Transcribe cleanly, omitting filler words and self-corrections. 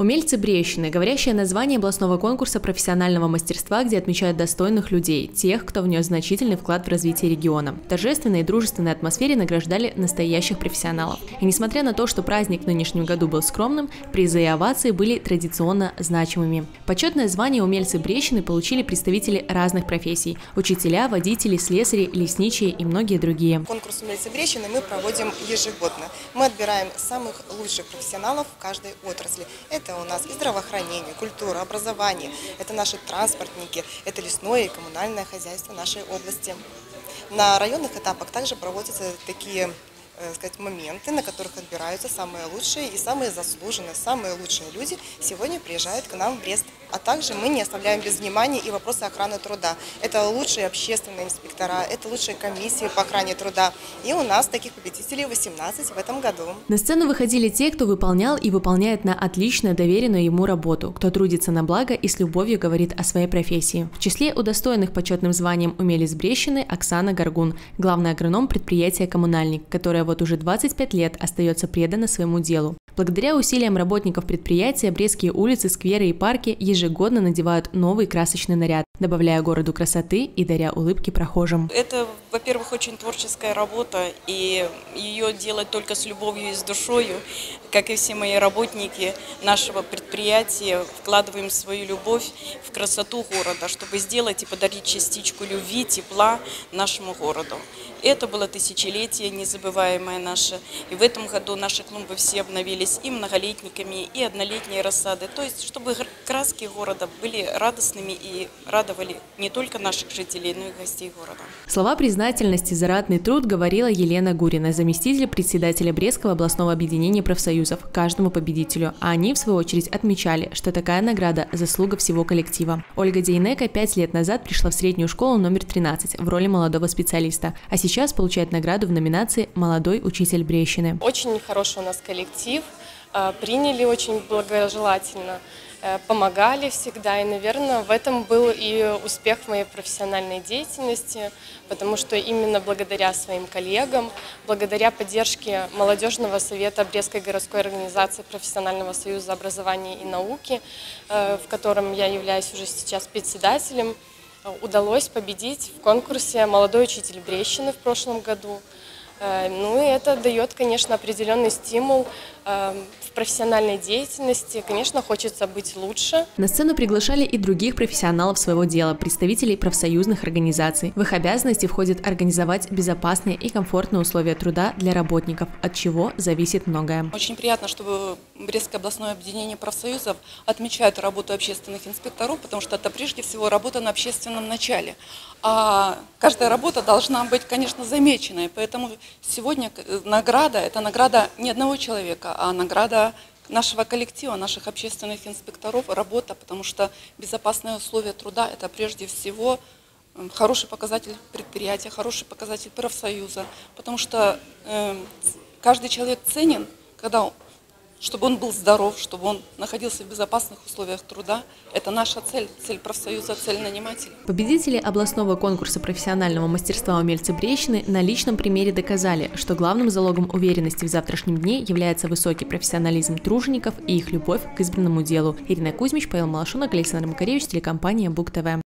Умельцы Брестчины – говорящее название областного конкурса профессионального мастерства, где отмечают достойных людей, тех, кто внес значительный вклад в развитие региона. В торжественной и дружественной атмосфере награждали настоящих профессионалов. И несмотря на то, что праздник в нынешнем году был скромным, призы и овации были традиционно значимыми. Почетное звание умельцы Брестчины получили представители разных профессий – учителя, водители, слесари, лесничие и многие другие. Конкурс умельцы Брестчины мы проводим ежегодно. Мы отбираем самых лучших профессионалов в каждой отрасли. Это у нас и здравоохранение, культура, образование, это наши транспортники, это лесное и коммунальное хозяйство нашей области. На районных этапах также проводятся такие, моменты, на которых отбираются самые лучшие и самые заслуженные, самые лучшие люди сегодня приезжают к нам в Брест. А также мы не оставляем без внимания и вопросы охраны труда. Это лучшие общественные инспектора, это лучшие комиссии по охране труда. И у нас таких победителей 18 в этом году. На сцену выходили те, кто выполнял и выполняет на отлично доверенную ему работу, кто трудится на благо и с любовью говорит о своей профессии. В числе удостоенных почетным званием умельцы Брестчины Оксана Горгун, главный агроном предприятия «Коммунальник», которая вот уже 25 лет остается предана своему делу. Благодаря усилиям работников предприятия брестские улицы, скверы и парки ежегодно надевают новый красочный наряд, добавляя городу красоты и даря улыбки прохожим. Это, во-первых, очень творческая работа, и ее делать только с любовью и с душою. Как и все мои работники нашего предприятия, вкладываем свою любовь в красоту города, чтобы сделать и подарить частичку любви, тепла нашему городу. Это было тысячелетие незабываемое наше, и в этом году наши клумбы все обновились и многолетниками, и однолетней рассады, то есть чтобы краски города были радостными и радовали не только наших жителей, но и гостей города. Слова признательности за ратный труд говорила Елена Гурина, заместитель председателя Брестского областного объединения профсоюзов, каждому победителю, а они в свою очередь отмечали, что такая награда – заслуга всего коллектива. Ольга Дейнека 5 лет назад пришла в среднюю школу номер 13 в роли молодого специалиста, а сейчас получает награду в номинации «Молодой учитель Брестчины». Очень хороший у нас коллектив, приняли очень благожелательно, помогали всегда. И, наверное, в этом был и успех моей профессиональной деятельности, потому что именно благодаря своим коллегам, благодаря поддержке молодежного совета Брестской городской организации профессионального союза образования и науки, в котором я являюсь уже сейчас председателем, удалось победить в конкурсе «Молодой учитель Брестчины» в прошлом году. Ну и это дает, конечно, определенный стимул в профессиональной деятельности. Конечно, хочется быть лучше. На сцену приглашали и других профессионалов своего дела, представителей профсоюзных организаций. В их обязанности входит организовать безопасные и комфортные условия труда для работников, от чего зависит многое. Очень приятно, что Брестское областное объединение профсоюзов отмечает работу общественных инспекторов, потому что это прежде всего работа на общественном начале. А каждая работа должна быть, конечно, замеченной, поэтому сегодня награда – это награда не одного человека, а награда нашего коллектива, наших общественных инспекторов, работа, потому что безопасные условия труда – это прежде всего хороший показатель предприятия, хороший показатель профсоюза, потому что каждый человек ценен, чтобы он был здоров, чтобы он находился в безопасных условиях труда. Это наша цель, цель профсоюза, цель нанимателя. Победители областного конкурса профессионального мастерства умельцы Брестчины на личном примере доказали, что главным залогом уверенности в завтрашнем дне является высокий профессионализм тружеников и их любовь к избранному делу. Ирина Кузьмич, Павел Малашонок, Александр Макаревич, телекомпания Буг-ТВ.